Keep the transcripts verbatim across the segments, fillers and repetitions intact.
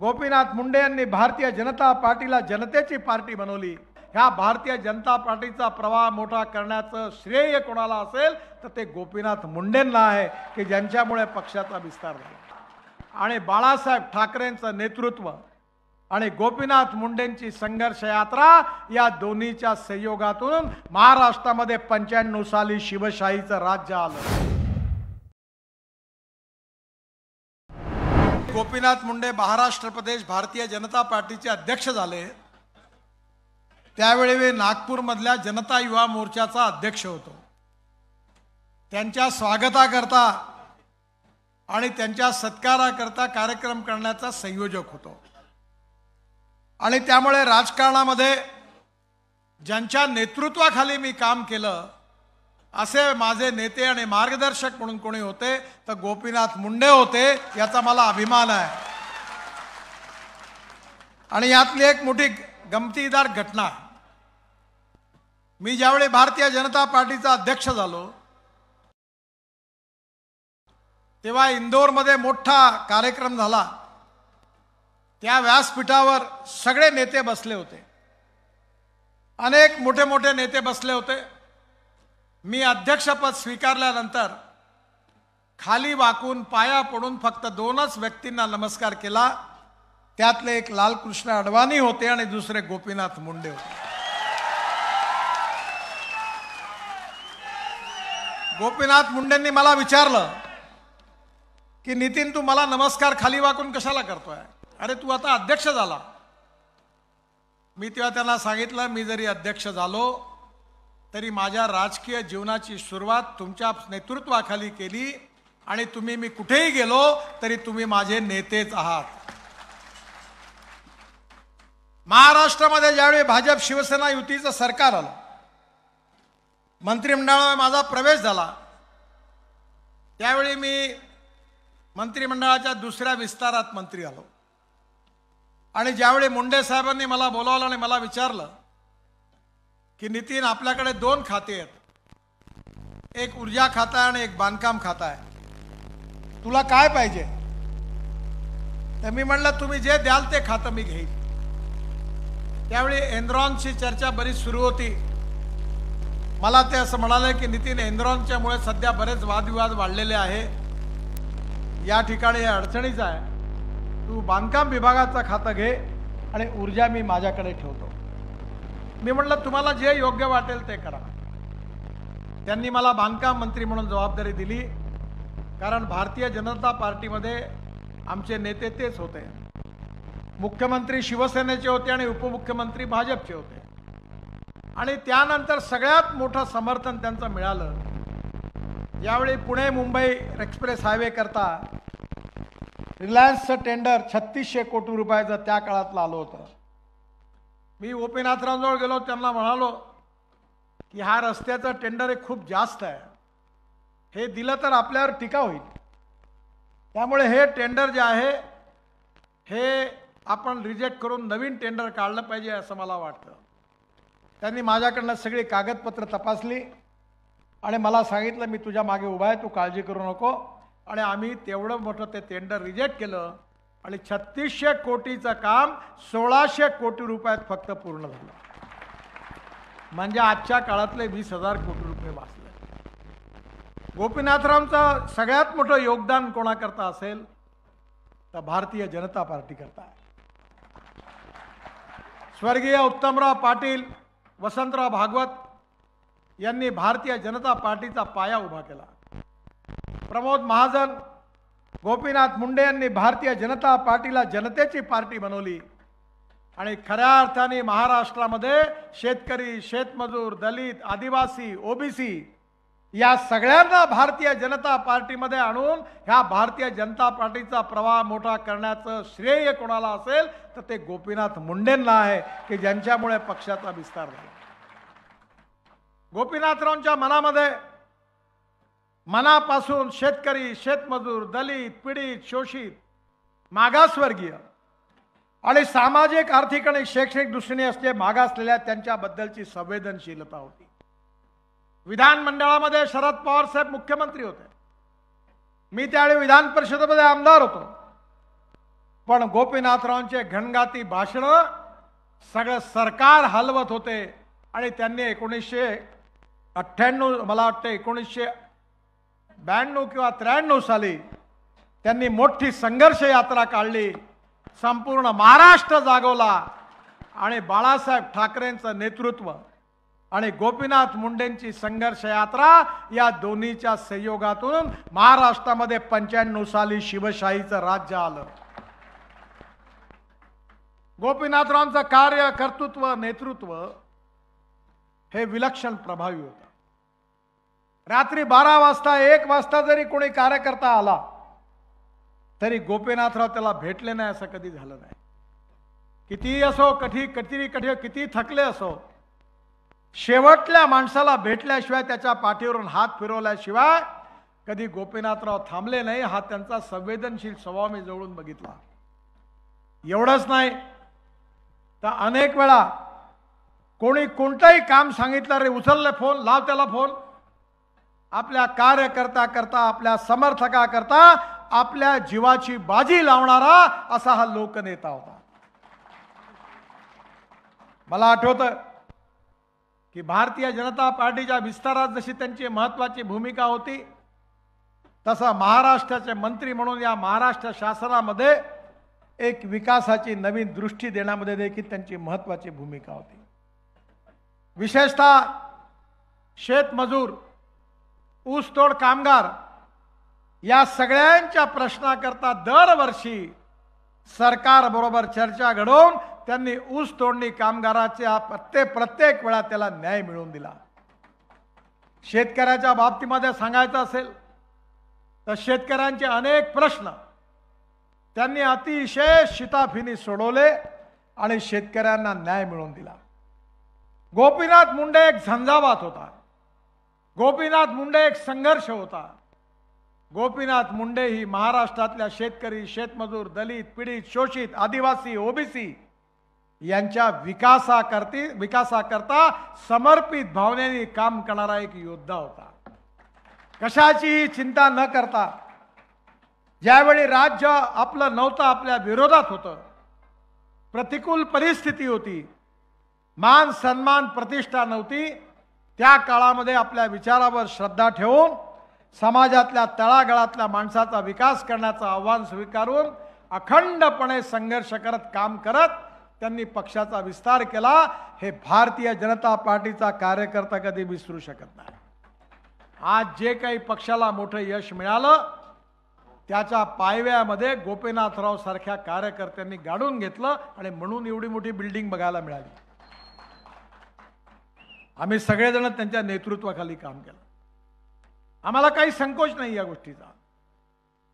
गोपीनाथ मुंडे यांनी भारतीय जनता पार्टीला जनतेची पार्टी बनवली। ह्या भारतीय जनता पार्टीचा प्रवाह मोठा करण्याचं श्रेय कोणाला असेल तर ते गोपीनाथ मुंडेंना आहे की ज्यांच्यामुळे पक्षाचा विस्तार झाला। आणि बाळासाहेब ठाकरेंचं नेतृत्व आणि गोपीनाथ मुंडेंची संघर्ष यात्रा या दोन्हीच्या सहयोगातून महाराष्ट्रामध्ये पंच्याण्णव साली शिवशाहीचं राज्य आलं। गोपीनाथ मुंडे महाराष्ट्र प्रदेश भारतीय जनता पार्टीचे अध्यक्ष झाले, त्यावेळी वे नागपूर मधल्या जनता युवा मोर्चाचा अध्यक्ष होतो। त्यांच्या स्वागताकरता आणि त्यांच्या सत्काराकरता कार्यक्रम करण्याचा संयोजक होतो। आणि त्यामुळे राजकारणामध्ये ज्यांच्या नेतृत्वाखाली मी काम केलं असे माझे नेते आणि मार्गदर्शक म्हणून कोणी होते तर गोपीनाथ मुंडे होते, याचा मला अभिमान आहे। आणि यातली एक मोठी गमतीदार घटना, मी ज्यावेळी भारतीय जनता पार्टीचा अध्यक्ष झालो तेव्हा इंदौर मध्ये मोठा कार्यक्रम झाला। त्या व्यासपीठावर सगळे नेते बसले होते, अनेक मोठे मोठे नेते बसले होते। मी अध्यक्षपद स्वीकारल्यानंतर खाली वाकून पाया पडून फक्त दोनच व्यक्तींना नमस्कार केला, त्यातले एक लालकृष्ण अडवाणी होते आणि दुसरे गोपीनाथ मुंडे होते। गोपीनाथ मुंडेंनी मला विचारलं की नितीन, तू मला नमस्कार खाली वाकून कशाला करतोय? अरे तू आता अध्यक्ष झाला। मी तेव्हा त्यांना सांगितलं, मी जरी अध्यक्ष झालो तरी माझ्या राजकीय जीवनाची सुरुवात तुमच्या नेतृत्वाखाली केली आणि तुम्ही मी कुठेही गेलो तरी तुम्ही माझे नेतेच आहात। महाराष्ट्रामध्ये ज्यावेळी भाजप शिवसेना युतीचं सरकार आलं, मंत्रिमंडळामध्ये माझा प्रवेश झाला, त्यावेळी मी मंत्रिमंडळाच्या दुसऱ्या विस्तारात मंत्री आलो। आणि ज्यावेळी मुंडे साहेबांनी मला बोलावलं आणि मला विचारलं की नितीन, आपल्याकडे दोन खाते आहेत, एक ऊर्जा खाता आहे आणि एक बांधकाम खाता आहे, तुला काय पाहिजे? तर मी म्हटलं, तुम्ही जे द्याल ते खातं मी घेईन। त्यावेळी एनरॉनची चर्चा बरीच सुरू होती। मला ते असं म्हणाले की नितीन, एनरॉनच्यामुळे सध्या बरेच वादविवाद वाढलेले आहे, या ठिकाणी या अडचणीच आहे, तू बांधकाम विभागाचा खातं घे आणि ऊर्जा मी माझ्याकडे ठेवतो। मी म्हटलं, तुम्हाला जे योग्य वाटेल ते करा। त्यांनी मला बांधकाम मंत्री म्हणून जबाबदारी दिली, कारण भारतीय जनता पार्टीमध्ये आमचे नेते तेच होते। मुख्यमंत्री शिवसेनेचे होते आणि उपमुख्यमंत्री भाजपचे होते। आणि त्यानंतर सगळ्यात मोठं समर्थन त्यांचं मिळालं। यावेळी पुणे मुंबई एक्सप्रेस हायवे करता रिलायन्सचं टेंडर छत्तीसशे कोटी रुपयाचं त्या काळातलं आलं होतं। मी गोपीनाथरावजवळ गेलो, त्यांना म्हणालो की हा रस्त्याचं टेंडर हे खूप जास्त आहे, हे दिलं तर आपल्यावर टीका होईल, त्यामुळे हे टेंडर जे आहे हे आपण रिजेक्ट करून नवीन टेंडर काढलं पाहिजे असं मला वाटतं। त्यांनी माझ्याकडनं सगळी कागदपत्र तपासली आणि मला सांगितलं, मी तुझ्या मागे उभा आहे, तू काळजी करू नको। आणि आम्ही तेवढं मोठं ते टेंडर रिजेक्ट केलं आणि छत्तीसशे कोटीचं काम सोळाशे कोटी रुपयात फक्त पूर्ण झालं, म्हणजे आजच्या काळातले वीस हजार कोटी रुपये वाचले। गोपीनाथरावचं सगळ्यात मोठं योगदान कोणाकरता असेल तर भारतीय जनता पार्टीकरता आहे। स्वर्गीय उत्तमराव पाटील, वसंतराव भागवत यांनी भारतीय जनता पार्टीचा पाया उभा केला। प्रमोद महाजन, गोपीनाथ मुंडे यांनी भारतीय जनता पार्टीला जनतेची पार्टी बनवली। आणि खऱ्या अर्थाने महाराष्ट्रामध्ये शेतकरी, शेतमजूर, दलित, आदिवासी, ओबीसी या सगळ्यांना भारतीय जनता पार्टीमध्ये आणून ह्या भारतीय जनता पार्टीचा प्रवाह मोठा करण्याचं श्रेय कोणाला असेल तर ते गोपीनाथ मुंडेंना आहे की ज्यांच्यामुळे पक्षाचा विस्तार झाला। गोपीनाथरावांच्या मनामध्ये मनापासून शेतकरी, शेतमजूर, दलित, पीडित, शोषित, मागासवर्गीय आणि सामाजिक, आर्थिक आणि शैक्षणिक दृष्टीने असले मागासलेल्या त्यांच्याबद्दलची संवेदनशीलता होती। विधानमंडळामध्ये शरद पवार साहेब मुख्यमंत्री होते, मी त्यावेळी विधान परिषदेमध्ये आमदार होतो। पण गोपीनाथरावांचे घणघाती भाषण सगळं सरकार हलवत होते आणि त्यांनी एकोणीसशे अठ्ठ्याण्णव मला वाटतं एकोणीसशे ब्याण्णव किंवा त्र्याण्णव साली त्यांनी मोठी संघर्ष यात्रा काढली, संपूर्ण महाराष्ट्र जागवला आणि बाळासाहेब ठाकरेंचं नेतृत्व आणि गोपीनाथ मुंडेंची संघर्ष यात्रा या दोन्हीच्या संयोगातून महाराष्ट्रामध्ये पंच्याण्णव साली शिवशाहीचं राज्य आलं। गोपीनाथरावांचं कार्य, कर्तृत्व, नेतृत्व हे विलक्षण प्रभावी होतं। रात्री बारा वाजता एक वाजता जरी कोणी कार्यकर्ता आला तरी गोपीनाथराव त्याला भेटले नाही असं कधी झालं नाही। किती असो, कधी कधी कधी किती थकले असो, शेवटल्या माणसाला भेटल्याशिवाय त्याच्या पाठीवरून हात फिरवल्याशिवाय कधी गोपीनाथराव थांबले नाही। हा त्यांचा संवेदनशील स्वभाव मी जवळून बघितला। एवढंच नाही तर अनेक वेळा कोणी कोणताही काम सांगितलं रे, उचलले फोन, लाव त्याला फोन। आपल्या कार्यकर्ता करता, आपल्या समर्थका करता आपल्या जीवाची बाजी लावणारा असा हा लोकनेता होता। मला आठवतं की भारतीय जनता पार्टीच्या विस्तारात जशी त्यांची महत्त्वाची भूमिका होती तसा महाराष्ट्राचे मंत्री म्हणून या महाराष्ट्र शासनामध्ये एक विकासाची नवीन दृष्टी देण्यामध्ये देखील त्यांची महत्त्वाची भूमिका होती। विशेषतः शेतमजूर, ऊसतोड कामगार या सगळ्यांच्या प्रश्नाकरता दरवर्षी सरकारबरोबर चर्चा घडवून त्यांनी ऊस तोडणी कामगाराच्या प्रत्येक प्रत्येक वेळा त्याला न्याय मिळवून दिला। शेतकऱ्याच्या बाबतीमध्ये सांगायचं असेल तर शेतकऱ्यांचे अनेक प्रश्न त्यांनी अतिशय शिताफीने सोडवले आणि शेतकऱ्यांना न्याय मिळवून दिला। गोपीनाथ मुंडे एक झंझावात होता, गोपीनाथ मुंडे एक संघर्ष होता। गोपीनाथ मुंडे ही महाराष्ट्रातल्या शेतकरी, शेतमजूर, दलित, पीडित, शोषित, आदिवासी, ओबीसी यांच्या विकासाकरती विकासाकरता समर्पित भावनेने काम करणारा एक योद्धा होता। कशाचीही चिंता न करता ज्यावेळी राज्य आपलं नव्हतं, आपल्या विरोधात होतं, प्रतिकूल परिस्थिती होती, मान सन्मान प्रतिष्ठा नव्हती, त्या काळामध्ये आपल्या विचारावर श्रद्धा ठेवून समाजातल्या तळागाळातल्या माणसाचा विकास करण्याचं आव्हान स्वीकारून अखंडपणे संघर्ष करत, काम करत त्यांनी पक्षाचा विस्तार केला। हे भारतीय जनता पार्टीचा कार्यकर्ता कधी विसरू शकत नाही। आज जे काही पक्षाला मोठं यश मिळालं त्याच्या पायव्यामध्ये गोपीनाथराव सारख्या कार्यकर्त्यांनी गाडून घेतलं आणि म्हणून एवढी मोठी बिल्डिंग बघायला मिळाली। आम्ही सगळेजण त्यांच्या नेतृत्वाखाली काम केलं। आम्हाला काही संकोच नाही या गोष्टीचा,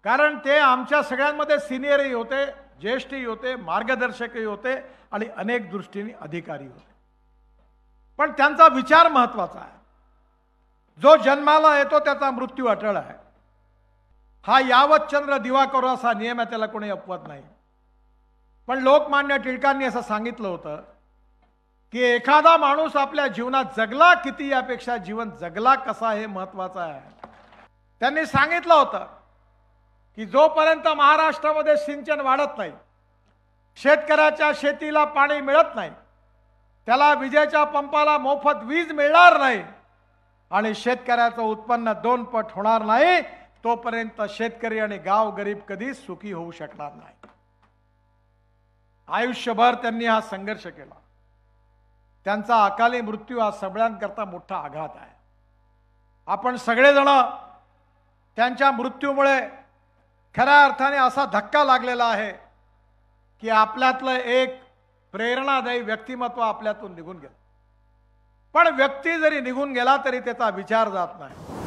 कारण ते आमच्या सगळ्यांमध्ये सिनियरही होते, ज्येष्ठही होते, मार्गदर्शकही होते आणि अनेक दृष्टीने अधिकारी होते। पण त्यांचा विचार महत्त्वाचा आहे। जो जन्माला येतो त्याचा मृत्यू अटळ आहे, हा यावत चंद्र दिवाकर असा नियम आहे, त्याला कोणी अपवाद नाही। पण लोकमान्य टिळकांनी असं सांगितलं होतं की एखादा माणूस आपल्या जीवनात जगला किती यापेक्षा जीवन जगला कसा हे महत्त्वाचं आहे। त्यांनी सांगितलं होतं की जोपर्यंत महाराष्ट्रामध्ये सिंचन वाढत नाही, शेतकऱ्याच्या शेतीला पाणी मिळत नाही, त्याला विजेच्या पंपाला मोफत वीज मिळणार नाही आणि शेतकऱ्याचं उत्पन्न दोन पट होणार नाही, तोपर्यंत शेतकरी आणि गाव गरीब कधीच सुखी होऊ शकणार नाही। आयुष्यभर त्यांनी हा संघर्ष केला। त्यांचा अकाली मृत्यू हा सगळ्यांकरता मोठा आघात आहे। आपण सगळेजण त्यांच्या मृत्यूमुळे खऱ्या अर्थाने असा धक्का लागलेला आहे की आपल्यातलं एक प्रेरणादायी व्यक्तिमत्व आपल्यातून निघून गेलं। पण व्यक्ती जरी निघून गेला तरी त्याचा विचार जात नाही।